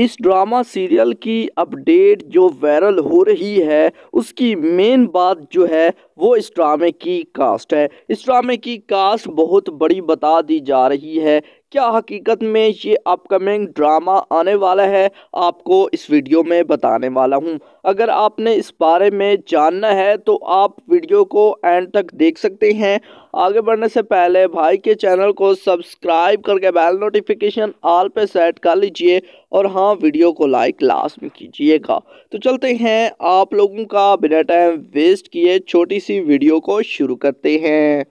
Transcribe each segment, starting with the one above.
इस drama serial की update जो वायरल हो रही है उसकी मेन बात जो है वो इस ड्रामे की कास्ट है। इस ड्रामे की कास्ट बहुत बड़ी बता दी जा रही है। क्या हकीकत में ये अपकमिंग ड्रामा आने वाला है आपको इस वीडियो में बताने वाला हूं। अगर आपने इस बारे में जानना है तो आप वीडियो को एंड तक देख सकते हैं। आगे बढ़ने से पहले भाई के चैनल को सब्सक्राइब करके बेल नोटिफिकेशन ऑल पे सेट कर लीजिए और हाँ, वीडियो को लाइक लास्ट में कीजिएगा। तो चलते हैं, आप लोगों का बिना टाइम वेस्ट किए छोटी सी वीडियो को शुरू करते हैं।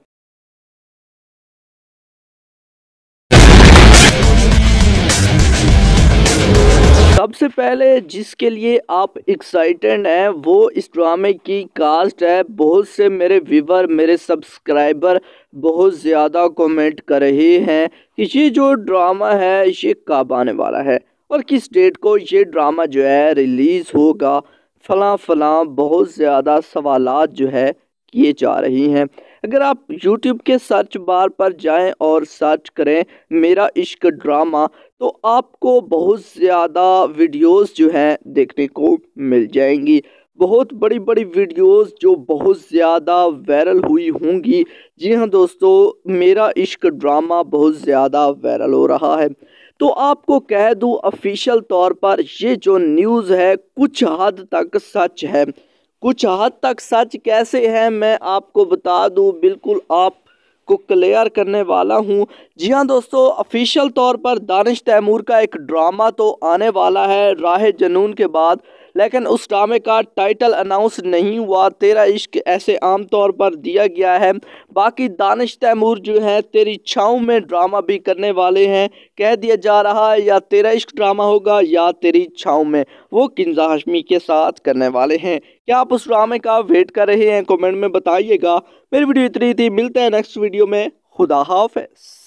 सबसे पहले जिसके लिए आप एक्साइटेड हैं वो इस ड्रामे की कास्ट है। बहुत से मेरे व्यूवर, मेरे सब्सक्राइबर बहुत ज़्यादा कमेंट कर रहे हैं कि ये जो ड्रामा है ये कब आने वाला है और किस डेट को ये ड्रामा जो है रिलीज़ होगा, फलां बहुत ज़्यादा सवालात जो है किए जा रही हैं। अगर आप YouTube के सर्च बार पर जाएं और सर्च करें मेरा इश्क ड्रामा तो आपको बहुत ज़्यादा वीडियोस जो हैं देखने को मिल जाएंगी। बहुत बड़ी वीडियोस जो बहुत ज़्यादा वायरल हुई होंगी। जी हाँ दोस्तों, मेरा इश्क ड्रामा बहुत ज़्यादा वायरल हो रहा है। तो आपको कह दूँ ऑफिशियल तौर पर ये जो न्यूज़ है कुछ हद तक सच है। कुछ हद तक सच कैसे है मैं आपको बता दूं, बिल्कुल आपको क्लियर करने वाला हूं। जी हाँ दोस्तों, ऑफिशियल तौर पर दानिश तैमूर का एक ड्रामा तो आने वाला है राय जनून के बाद, लेकिन उस ड्रामे का टाइटल अनाउंस नहीं हुआ। तेरा इश्क ऐसे आम तौर पर दिया गया है। बाकी दानिश तैमूर जो है तेरी छाँव में ड्रामा भी करने वाले हैं। कह दिया जा रहा है या तेरा इश्क ड्रामा होगा या तेरी छाँव में, वो किंजा हाशमी के साथ करने वाले हैं। क्या आप उस ड्रामे का वेट कर रहे हैं? कमेंट में बताइएगा। मेरी वीडियो इतनी थी, मिलते हैं नेक्स्ट वीडियो में। खुदा हाफिज़।